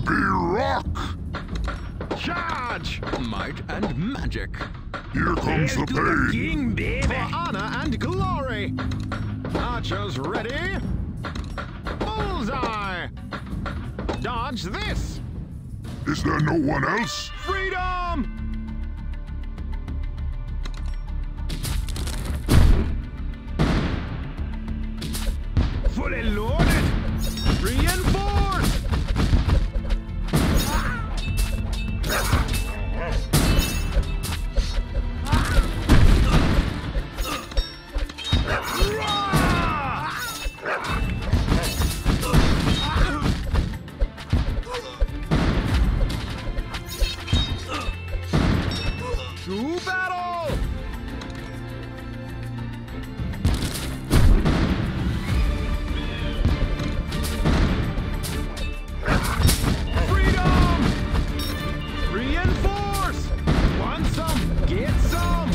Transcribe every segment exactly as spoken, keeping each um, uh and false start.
be rock! Charge! Might and magic. Here comes the pain. The king, baby. For honor and glory. Archers ready. Bullseye! Dodge this! Is there no one else? Freedom! Fully loaded! Reinforced! To battle! Freedom! Reinforce! Want some? Get some!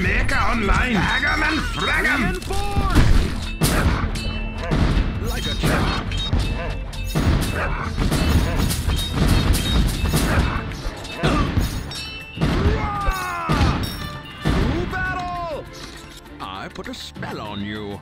Maker online! Hag 'em and frag 'em! Like a chap! Through battle! I put a spell on you.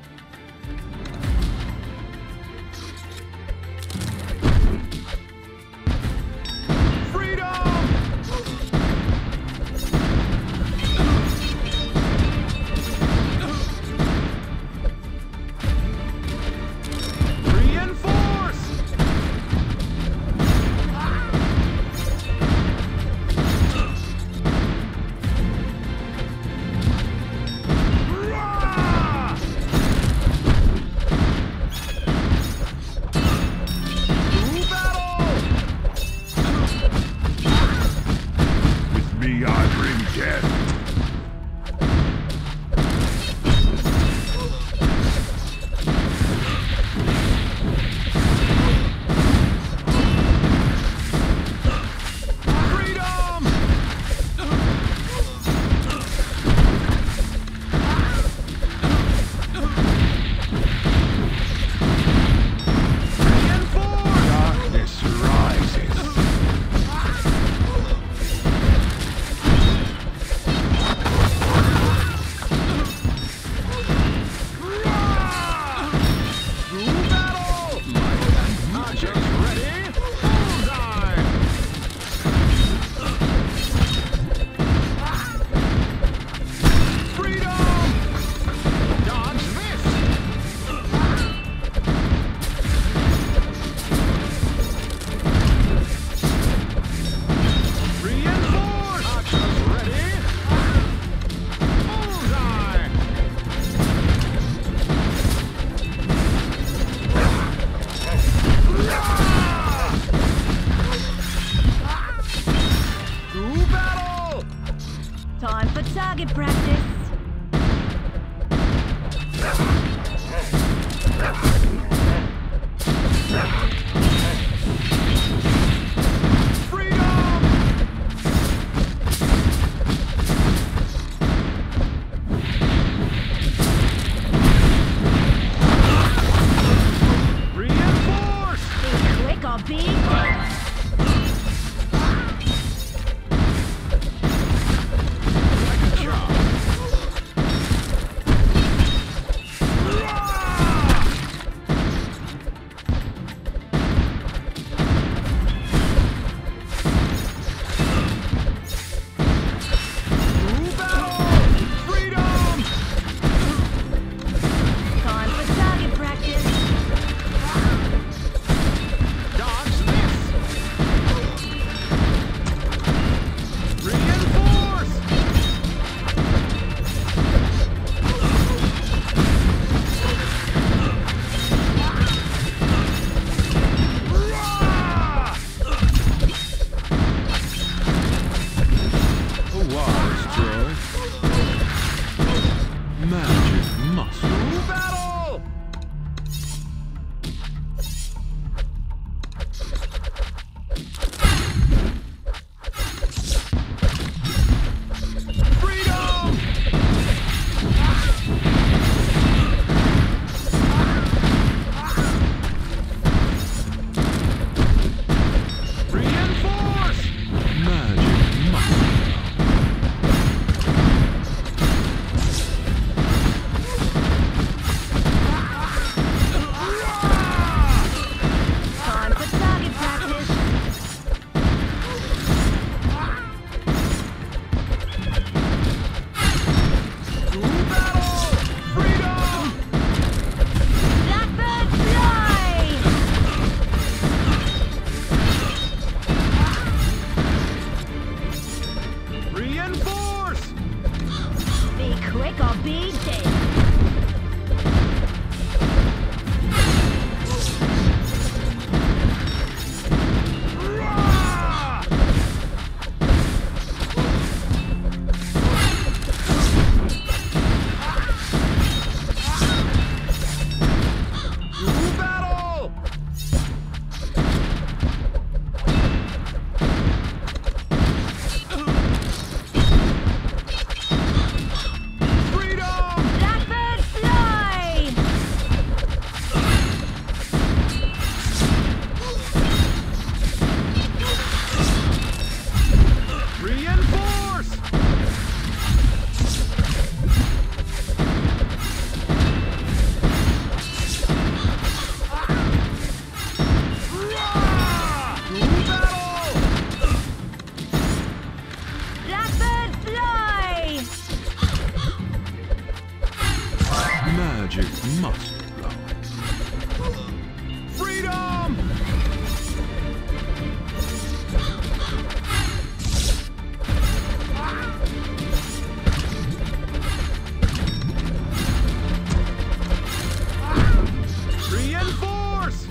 yours!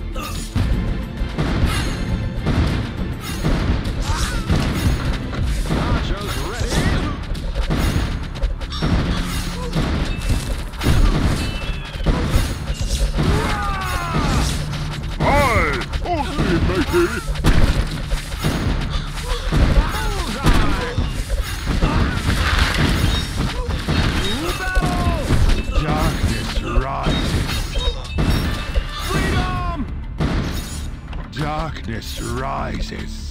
Darkness rises.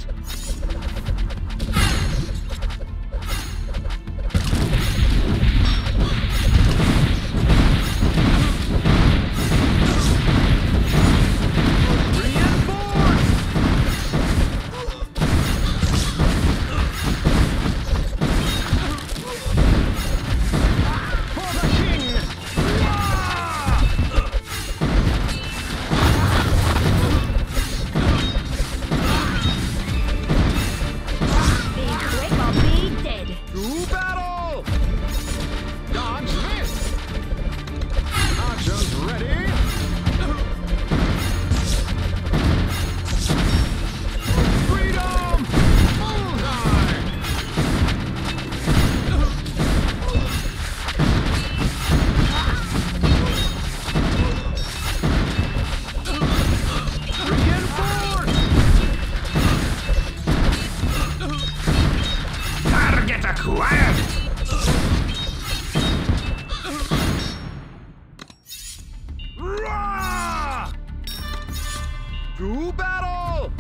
To battle!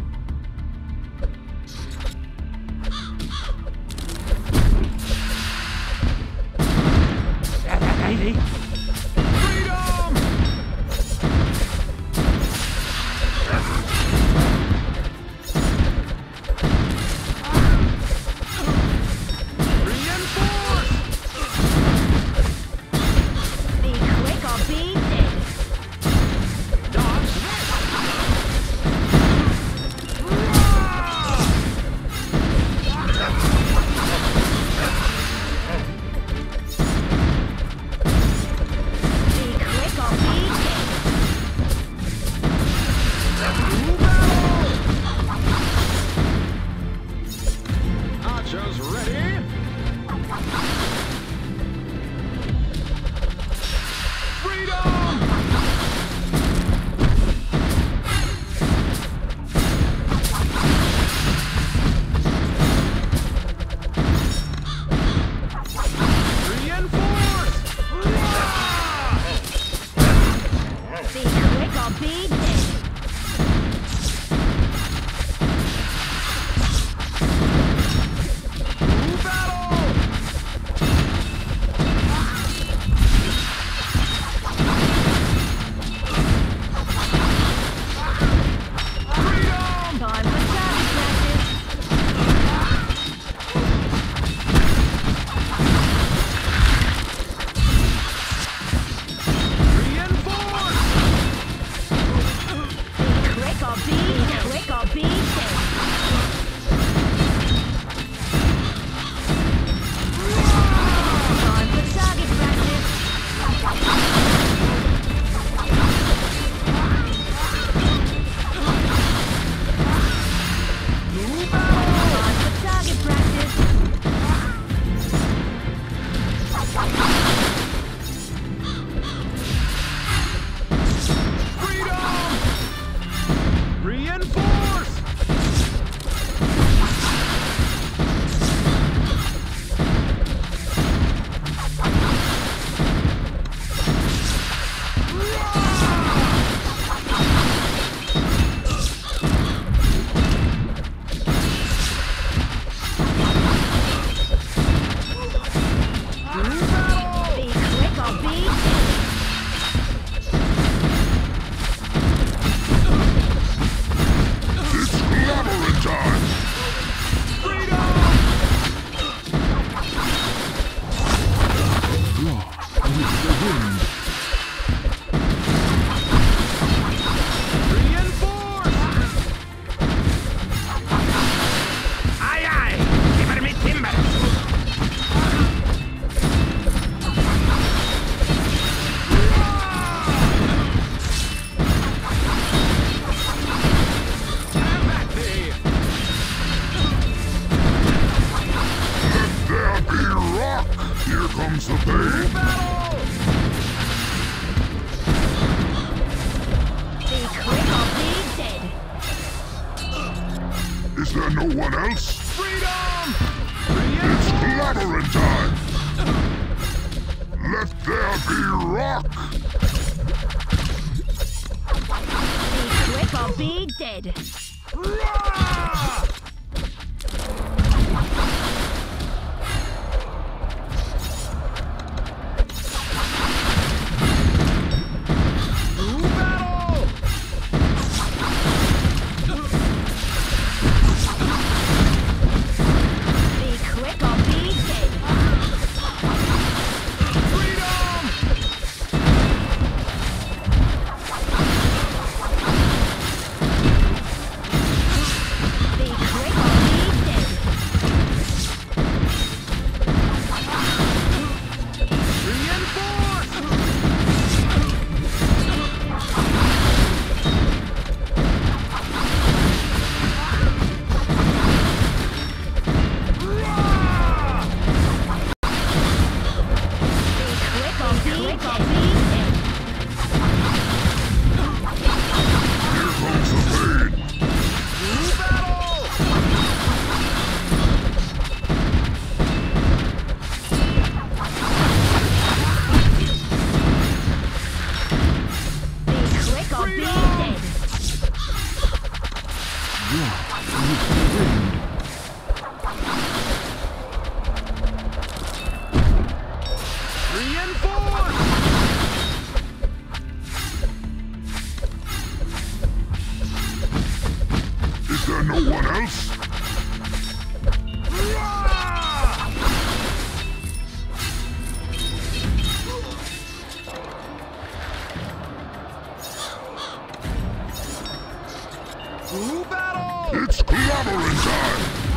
Freedom! Reinforce! Be quick or be dead! Is there no one else? Freedom! It's clobbering time! Let there be rock! Whip or be dead! Roar! Battle! It's clobbering time!